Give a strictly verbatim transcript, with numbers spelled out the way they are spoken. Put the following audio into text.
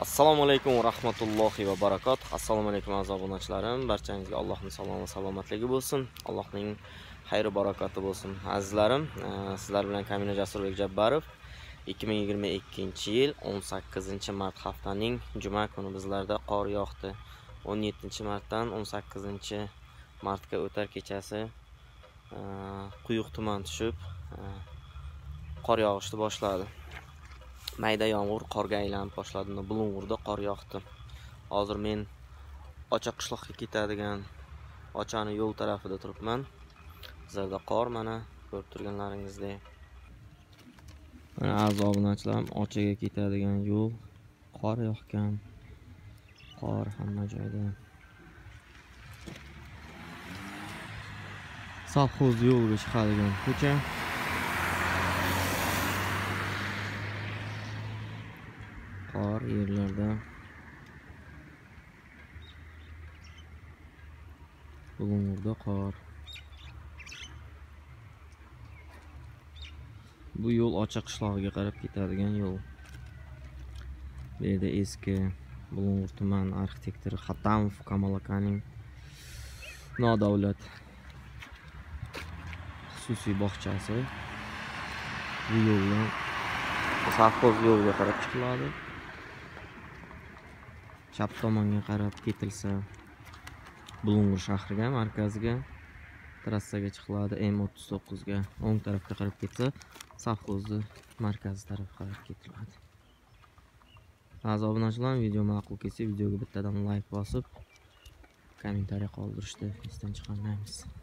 Assalomu alaykum va rahmatullohi va barakotuh. Assalomu alaykum aziz obunachilarim. Barchangizga Allohning salomat salomatligi bo'lsin. Allohning xayri barakati bo'lsin. Azizlarim, sizlar bilan Kamil Jasurbek Jabbarov ikki ming yigirma ikkinchi yil o'n sakkizinchi mart haftaning juma kuni bizlarda qor yog'di. o'n yettinchi martdan o'n sakkizinchi martga o'tar kechasi quyuq tuman tushib qor yog'ishni boshladi. Mayda yağmur qorga aylanib boshladi. Bulungurda qor yog'di. Hozir men Ocha qishloqqa ketadigan Ochani yo'l tarafida turibman. Bizlarda qor mana ko'rib turganlaringizdek. Mana aziz obunachilarim, Ochaga ketadigan yo'l qor yog'gan. Qor hamma joyda. Sovxoz yo'liga chiqadigan ko'cha. Qor yerlarda Bulungurda qor. Bu yo'l Ocha qishlog'iga qarab ketadigan yo'l. Bu yerda eski Bulungur tuman arxitektori Hatamov Kamalakanım nodavlat xususiy bog'chasi. Bu yo'ldan sovxoz yo'liga qarab chiqiladi. Chap tomonga qarab ketilsa Bulungur shahriga, markaziga, trassaga chiqiladi M o'ttiz to'qqiz ga. O'ng tarafga qarab ketsa sovxozni markazi tarafga qarab ketiladi. Aziz obunachilar, video ma'qul kelsa videoga bittadan like bosib, kommentariya qoldirishni esdan chiqarmaymiz.